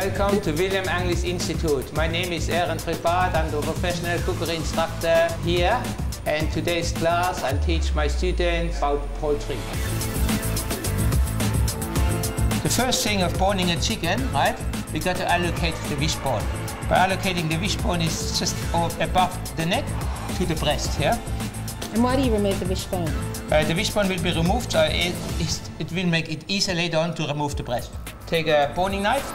Welcome to William Angliss Institute. My name is Ehrenfried Barth. I'm the professional cookery instructor here. And today's class, I'll teach my students about poultry. The first thing of boning a chicken, right? We got to allocate the wishbone. By allocating the wishbone is just above the neck to the breast, yeah? And why do you remove the wishbone? The wishbone will be removed, so it will make it easier later on to remove the breast. Take a boning knife,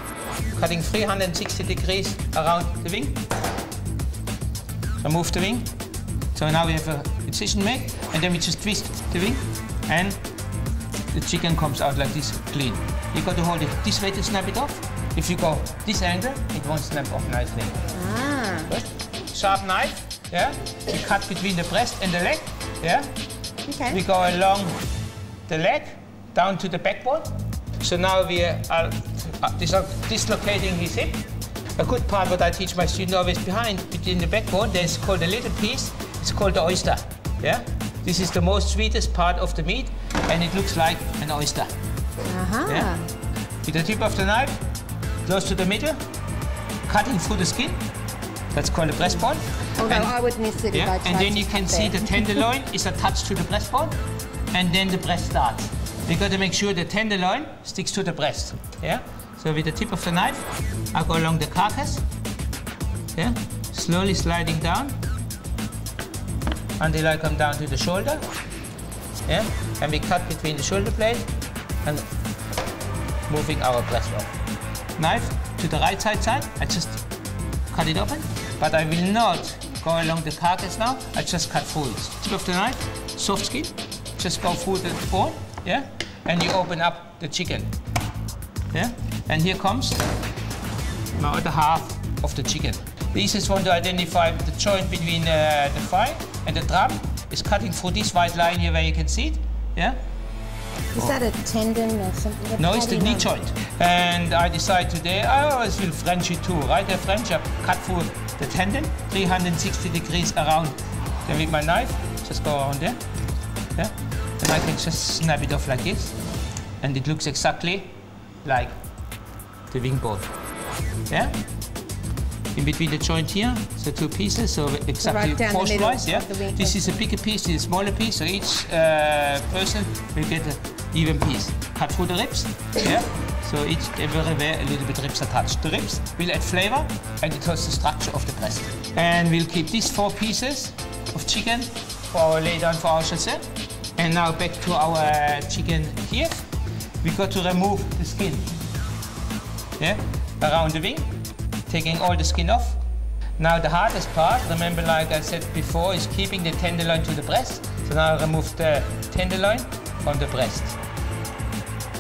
cutting 360 degrees around the wing. Remove the wing. So now we have a incision made, and then we just twist the wing, and the chicken comes out like this, clean. You got to hold it this way to snap it off. If you go this angle, it won't snap off nicely. Ah. Good. Sharp knife. Yeah, we cut between the breast and the leg. Yeah, okay. We go along the leg down to the backbone. So now we are dislocating his hip. A good part what I teach my students always behind between the backbone. There's called a little piece. It's called the oyster. Yeah, this is the most sweetest part of the meat, and it looks like an oyster. Uh-huh. Yeah? With the tip of the knife close to the middle, cutting through the skin. That's called a breastbone. Although I would miss it if I tried. And then you can see the tenderloin is attached to the breastbone, and then the breast starts. We've got to make sure the tenderloin sticks to the breast. Yeah. So with the tip of the knife, I go along the carcass. Yeah. Slowly sliding down until I come down to the shoulder. Yeah. And we cut between the shoulder blade and moving our breastbone. Knife to the right side. I just cut it open. But I will not go along the carcass now. I just cut through it. Tip of the knife, soft skin. Just go through the bone, yeah? And you open up the chicken, yeah? And here comes my other half of the chicken. The easiest one to identify the joint between the thigh and the drum is cutting through this white line here where you can see it, yeah? Is that a tendon or something? What no, it's the knee joint. And I decide today, I always will French it too, right? The French, I cut through the tendon, 360 degrees around. Then with my knife, just go around there. Yeah? And I can just snap it off like this. And it looks exactly like the wing bone. Yeah? In between the joint here, so two pieces, so exactly right force-wise. Yeah? This is a bigger piece, this is a smaller piece, so each person will get an even piece. Cut through the ribs, yeah? So each everywhere a little bit ribs attached. The ribs will add flavor and it has the structure of the breast. And we'll keep these four pieces of chicken for our later on for our chasseur. And now back to our chicken Kiev. We got to remove the skin, yeah? Around the wing. Taking all the skin off. Now the hardest part, remember like I said before, is keeping the tenderloin to the breast. So now I remove the tenderloin from the breast.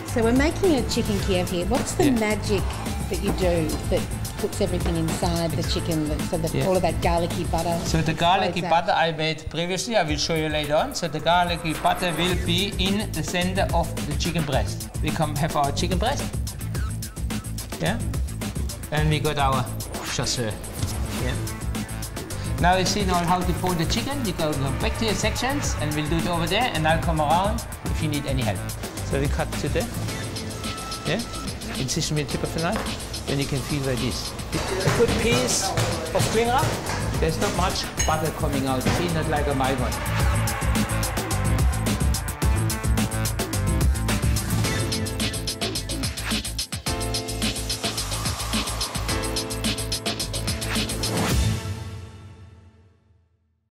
So we're making a chicken Kiev here. What's the magic that you do that puts everything inside the chicken, so that all of that garlicky butter? So the garlicky butter I made previously, I will show you later on. So the garlicky butter will be in the center of the chicken breast. We come have our chicken breast. Yeah. And we got our chasseur. Yeah. Now you see now how to bone the chicken. You go back to your sections and we'll do it over there, and I'll come around if you need any help. So we cut to there. Yeah. Incision with the tip of the knife. Then you can feel like this. A good piece of string wrap. There's not much butter coming out. See, not like a my one.